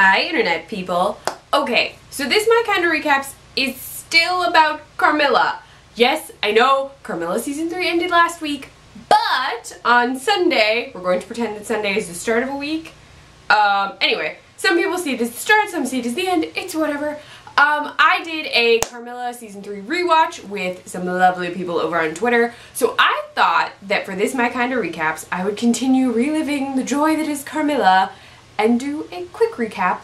Hi internet people. Okay, so this My Kind of Recaps is still about Carmilla. Yes, I know Carmilla season 3 ended last week, but on Sunday, we're going to pretend that Sunday is the start of a week. Anyway, some people see it as the start, some see it as the end, it's whatever. I did a Carmilla season 3 rewatch with some lovely people over on Twitter, so I thought that for this My Kind of Recaps, I would continue reliving the joy that is Carmilla and do a quick recap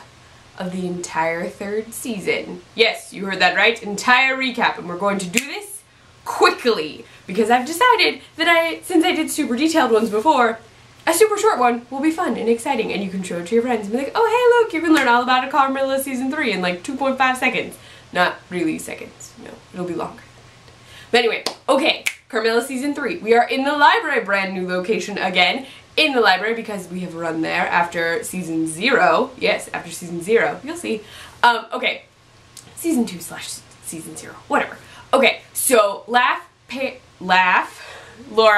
of the entire third season. Yes, you heard that right, entire recap, and we're going to do this quickly because I've decided that since I did super detailed ones before, a super short one will be fun and exciting and you can show it to your friends and be like, oh hey look, you can learn all about a Carmilla season 3 in like 2.5 seconds. Not really seconds, no, it'll be longer. But anyway, okay, Carmilla season 3. We are in the library, brand new location again. In the library because we have run there after season 0. Yes, after season 0. You'll see. Okay. Season 2 / season 0. Whatever. Okay, so Laura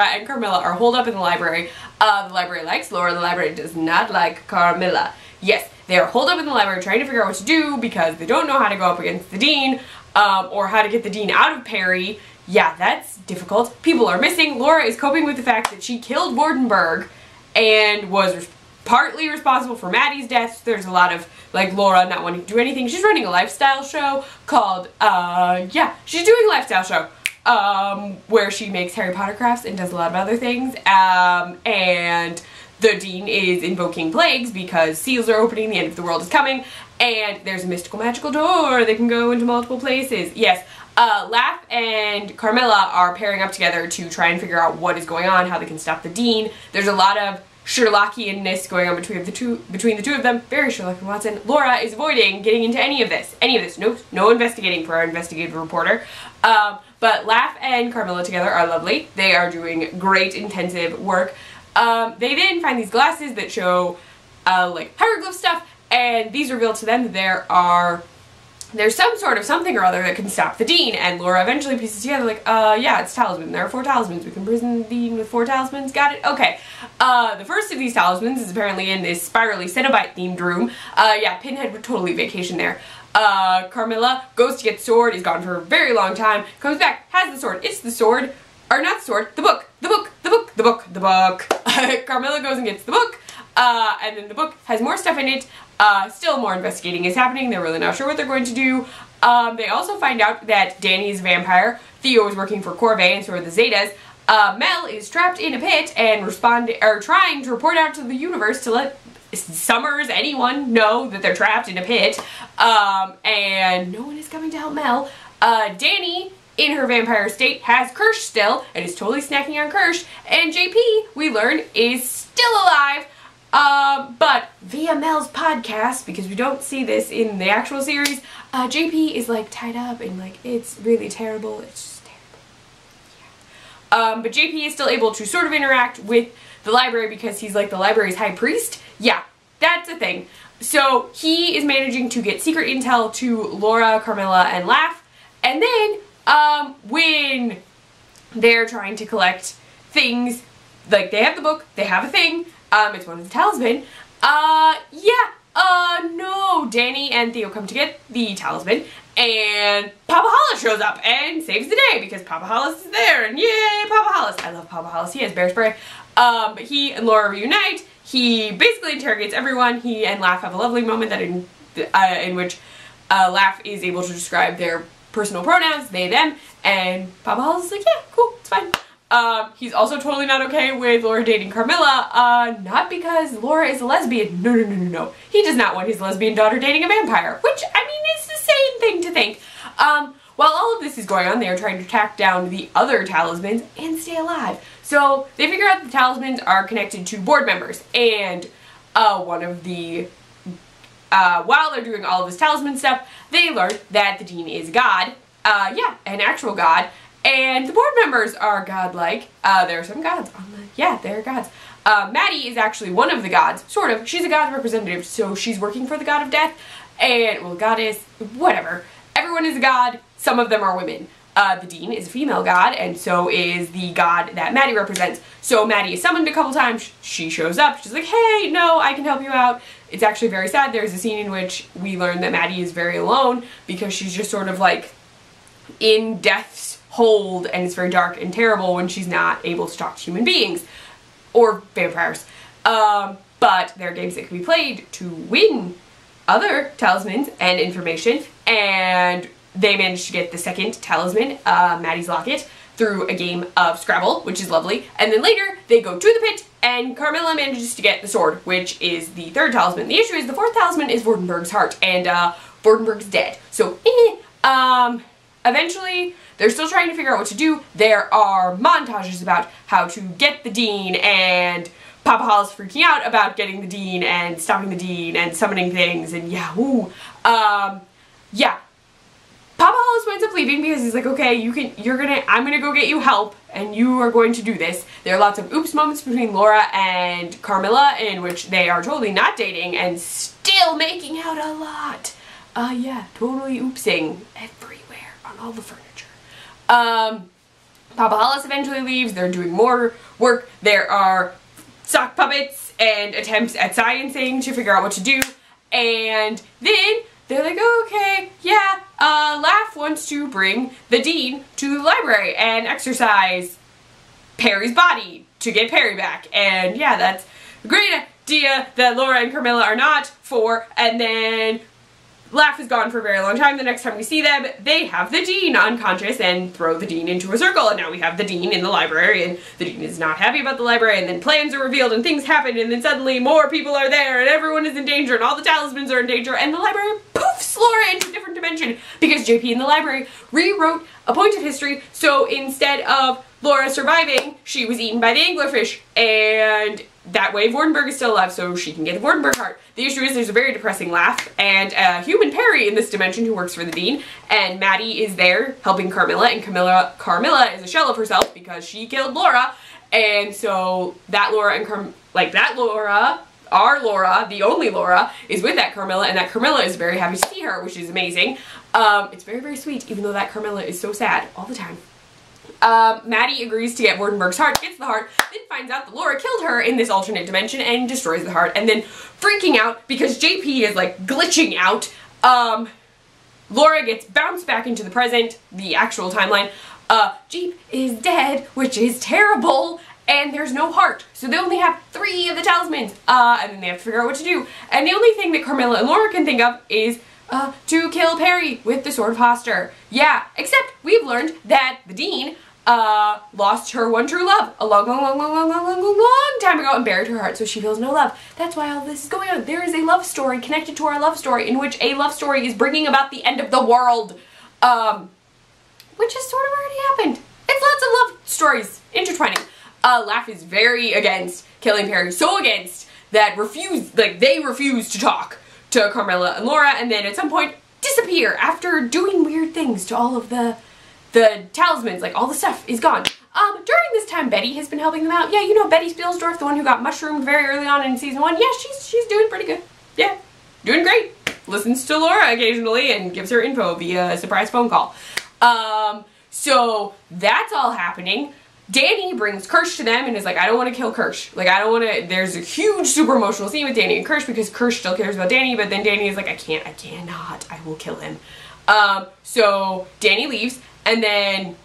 and Carmilla are holed up in the library. The library likes Laura, the library does not like Carmilla. Yes, they are holed up in the library trying to figure out what to do because they don't know how to go up against the dean or how to get the dean out of Perry. Yeah, that's difficult. People are missing. Laura is coping with the fact that she killed Wardenberg and was partly responsible for Maddie's death. There's a lot of, like, Laura not wanting to do anything. She's running a lifestyle show called, she's doing a lifestyle show, where she makes Harry Potter crafts and does a lot of other things, and the dean is invoking plagues because seals are opening, the end of the world is coming, and there's a mystical magical door that can go into multiple places. Yes, Laugh and Carmilla are pairing up together to try and figure out what is going on, how they can stop the dean. There's a lot of Sherlockian-ness going on between the two of them. Very Sherlock and Watson. Laura is avoiding getting into any of this. No investigating for our investigative reporter. But Laugh and Carmilla together are lovely. They are doing great intensive work. They then find these glasses that show like hieroglyph stuff, and these reveal to them that there's some sort of something or other that can stop the dean, and Laura eventually pieces together like, yeah, it's talisman. There are 4 talismans. We can imprison the dean with 4 talismans. Got it? Okay. The first of these talismans is apparently in this spirally Cenobite-themed room. Yeah, Pinhead would totally vacation there. Carmilla goes to get the sword, is gone for a very long time, comes back, has the sword, it's the sword, or not the sword, the book. Carmilla goes and gets the book, and then the book has more stuff in it. Still more investigating is happening. They're really not sure what they're going to do. They also find out that Danny is a vampire. Theo is working for Corvée and so are the Zetas. Mel is trapped in a pit and trying to report out to the universe to let Summers, anyone, know that they're trapped in a pit. And no one is coming to help Mel. Danny, in her vampire state, has Kirsch still and is totally snacking on Kirsch. And JP, we learn, is still alive. But via Mel's podcast, because we don't see this in the actual series, JP is like tied up and like it's really terrible. It's just terrible. Yeah. But JP is still able to sort of interact with the library because he's like the library's high priest. Yeah, that's a thing. So he is managing to get secret intel to Laura, Carmilla, and Laugh. And then when they're trying to collect things, like they have the book, they have a thing. It's one of the talisman. No, Danny and Theo come to get the talisman, and Papa Hollis shows up and saves the day because Papa Hollis is there, and yay, Papa Hollis. I love Papa Hollis. He has bear spray. But he and Laura reunite. He basically interrogates everyone. He and Laugh have a lovely moment that in which Laugh is able to describe their personal pronouns, they, them, and Papa Hollis is like, yeah, cool, it's fine. He's also totally not okay with Laura dating Carmilla, not because Laura is a lesbian. No. He does not want his lesbian daughter dating a vampire, which, I mean, it's the same thing to think. While all of this is going on, they are trying to track down the other talismans and stay alive. So they figure out the talismans are connected to board members, and while they're doing all of this talisman stuff, they learn that the dean is God, an actual god, and the board members are godlike. There are some gods on the... Yeah, they're gods. Maddie is actually one of the gods, sort of. She's a god representative, so she's working for the god of death. And, well, goddess, whatever. Everyone is a god. Some of them are women. The dean is a female god, and so is the god that Maddie represents. So Maddie is summoned a couple times. She shows up. She's like, hey, no, I can help you out. It's actually very sad. There's a scene in which we learn that Maddie is very alone because she's just sort of like in death's hold, and it's very dark and terrible when she's not able to talk to human beings or vampires. But there are games that can be played to win other talismans and information, and they managed to get the second talisman, Maddie's Locket, through a game of Scrabble, which is lovely. And then later they go to the pit and Carmilla manages to get the sword, which is the third talisman. The issue is the fourth talisman is Vordenburg's heart, and Vordenburg's dead. So eventually they're still trying to figure out what to do. There are montages about how to get the dean, and Papa Hall's freaking out about getting the dean and stopping the dean and summoning things, and yeah, ooh. Yeah. Papa Hollis winds up leaving because he's like, okay, I'm gonna go get you help, and you are going to do this. There are lots of oops moments between Laura and Carmilla in which they are totally not dating and still making out a lot. Yeah, totally oopsing everywhere on all the furniture. Papa Hollis eventually leaves. They're doing more work. There are sock puppets and attempts at sciencing to figure out what to do, and then they're like, oh, okay, yeah, Laugh wants to bring the dean to the library and exercise Perry's body to get Perry back. And yeah, that's a great idea that Laura and Carmilla are not for. And then Laugh is gone for a very long time. The next time we see them, they have the dean unconscious and throw the dean into a circle. And now we have the dean in the library, and the dean is not happy about the library. And then plans are revealed and things happen, and then suddenly more people are there and everyone is in danger and all the talismans are in danger, and the library poofs Laura into a different dimension because JP in the library rewrote a point of history, so instead of Laura surviving, she was eaten by the anglerfish, and that way Vordenburg is still alive, so she can get the Vordenburg heart. The issue is there's a very depressing Laugh and a human Perry in this dimension who works for the dean, and Maddie is there helping Carmilla, and Carmilla is a shell of herself because she killed Laura, and so that Laura and our Laura, the only Laura, is with that Carmilla, and that Carmilla is very happy to see her, which is amazing. It's very, very sweet, even though that Carmilla is so sad all the time. Maddie agrees to get Vordenburg's heart, gets the heart, then finds out that Laura killed her in this alternate dimension and destroys the heart, and then freaking out because JP is like glitching out. Laura gets bounced back into the present, the actual timeline. Jeep is dead, which is terrible, and there's no heart. So they only have 3 of the talismans, and then they have to figure out what to do. And the only thing that Carmilla and Laura can think of is to kill Perry with the Sword of Hoster. Yeah, except we've learned that the dean lost her one true love a long time ago and buried her heart, so she feels no love. That's why all this is going on. There is a love story connected to our love story in which a love story is bringing about the end of the world, which has sort of already happened. It's lots of love stories intertwining. Laugh is very against killing Perry, so against that they refuse to talk to Carmilla and Laura, and then at some point disappear after doing weird things to all of the talismans. Like, all the stuff is gone. During this time, Betty has been helping them out. Yeah, you know Betty Spielsdorf, the one who got mushroomed very early on in season 1. Yeah, she's doing pretty good. Yeah, doing great. Listens to Laura occasionally and gives her info via a surprise phone call. So that's all happening. Danny brings Kirsch to them and is like, I don't want to kill Kirsch. Like, I don't want to, there's a huge super emotional scene with Danny and Kirsch because Kirsch still cares about Danny, but then Danny is like, I cannot, I will kill him. So Danny leaves, and then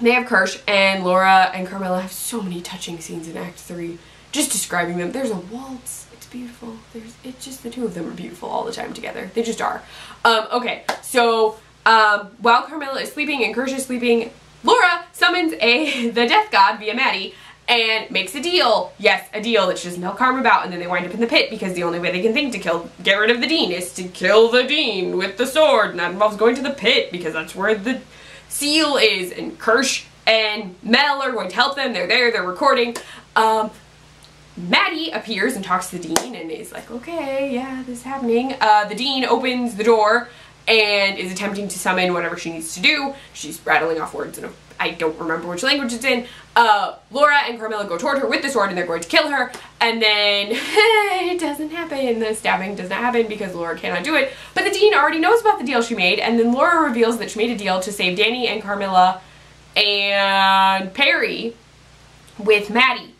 they have Kirsch, and Laura and Carmilla have so many touching scenes in Act 3, just describing them. There's a waltz, it's beautiful. It's just the two of them are beautiful all the time together. They just are. Okay, so while Carmilla is sleeping and Kirsch is sleeping, Laura summons the death god via Maddie and makes a deal. Yes, a deal that she doesn't tell Carm about, and then they wind up in the pit because the only way they can think to get rid of the dean is to kill the dean with the sword, and that involves going to the pit because that's where the seal is, and Kirsch and Mel are going to help them. They're there, they're recording. Maddie appears and talks to the dean and is like, okay, yeah, this is happening. The dean opens the door and is attempting to summon whatever she needs to do. She's rattling off words, and I don't remember which language it's in. Laura and Carmilla go toward her with the sword, and they're going to kill her, and then it doesn't happen. The stabbing does not happen because Laura cannot do it, but the dean already knows about the deal she made, and then Laura reveals that she made a deal to save Danny and Carmilla and Perry with Maddie,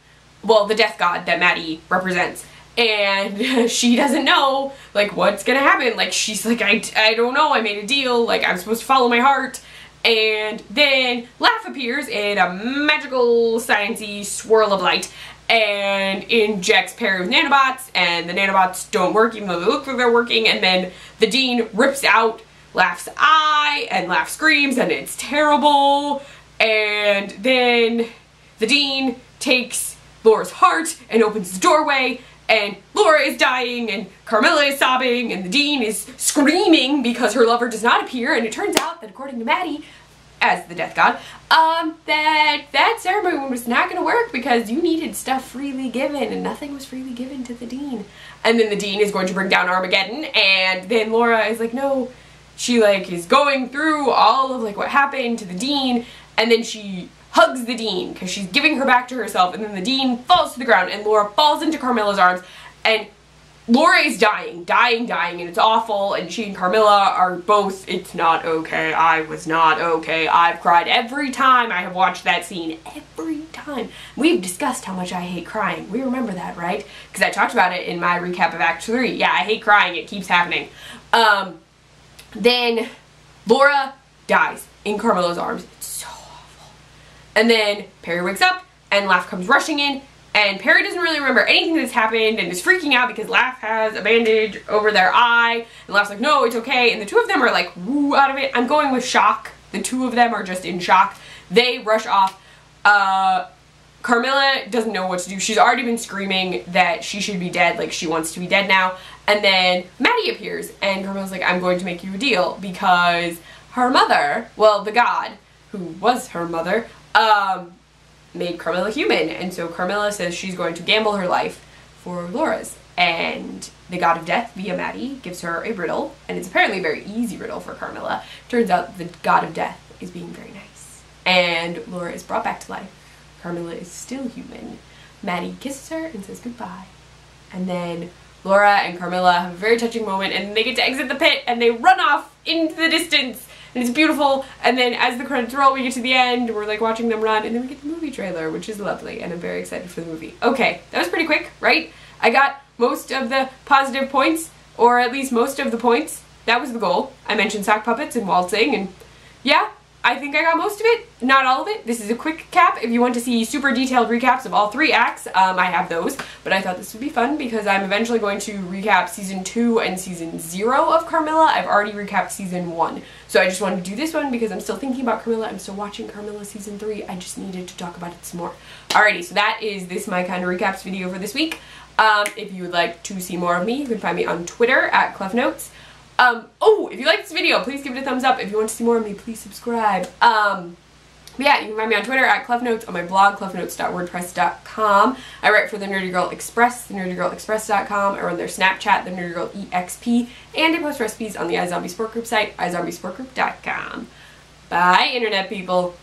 well, the death god that Maddie represents. and she doesn't know, like, what's gonna happen. Like, she's like, I don't know, I made a deal, like, I'm supposed to follow my heart. And then Laugh appears in a magical sciencey swirl of light and injects Perry with nanobots, and the nanobots don't work even though they look like they're working, and then the dean rips out Laugh's eye and Laugh screams and it's terrible, and then the dean takes Laura's heart and opens the doorway, and Laura is dying and Carmilla is sobbing and the dean is screaming because her lover does not appear, and it turns out that, according to Maddie, as the death god, that ceremony was not going to work because you needed stuff freely given, and nothing was freely given to the dean. And then the dean is going to bring down Armageddon, and then Laura is like, no, she like is going through all of like what happened to the dean, and then she hugs the dean because she's giving her back to herself, and then the dean falls to the ground and Laura falls into Carmilla's arms, and Laura is dying, and it's awful, and she and Carmilla are both, it's not okay, I was not okay, I've cried every time I have watched that scene, every time. We've discussed how much I hate crying, we remember that, right? Because I talked about it in my recap of Act 3, yeah, I hate crying, it keeps happening. Then Laura dies in Carmilla's arms, it's so awful. And then Perry wakes up, and Laugh comes rushing in, and Perry doesn't really remember anything that's happened and is freaking out because Laugh has a bandage over their eye. And Laugh's like, no, it's okay. And the two of them are like, woo, out of it. I'm going with shock. The two of them are just in shock. They rush off. Carmilla doesn't know what to do. She's already been screaming that she should be dead, like she wants to be dead now. And then Maddie appears, and Carmilla's like, I'm going to make you a deal, because her mother, well, the god, who was her mother, made Carmilla human, and so Carmilla says she's going to gamble her life for Laura's, and the god of death via Maddie gives her a riddle, and it's apparently a very easy riddle for Carmilla. Turns out the god of death is being very nice, and Laura is brought back to life. Carmilla is still human. Maddie kisses her and says goodbye, and then Laura and Carmilla have a very touching moment, and they get to exit the pit and they run off into the distance. And it's beautiful, and then as the credits roll, we get to the end, we're like watching them run, and then we get the movie trailer, which is lovely, and I'm very excited for the movie. Okay, that was pretty quick, right? I got most of the positive points, or at least most of the points. That was the goal. I mentioned sock puppets and waltzing, and yeah, I think I got most of it, not all of it. This is a quick cap. If you want to see super detailed recaps of all three acts, I have those, but I thought this would be fun because I'm eventually going to recap season 2 and season 0 of Carmilla. I've already recapped season 1, so I just wanted to do this one because I'm still thinking about Carmilla. I'm still watching Carmilla season 3. I just needed to talk about it some more. Alrighty, so that is this My Kind of Recaps video for this week. If you would like to see more of me, you can find me on Twitter at ClefNotes. Oh, if you like this video, please give it a thumbs up. If you want to see more of me, please subscribe. Yeah, you can find me on Twitter at ClefNotes, on my blog, clefnotes.wordpress.com. I write for The Nerdy Girl Express, thenerdygirlexpress.com. I run their Snapchat, The Nerdy Girl EXP, and I post recipes on the iZombie Sport Group site, iZombiesportgroup.com. Bye, Internet people.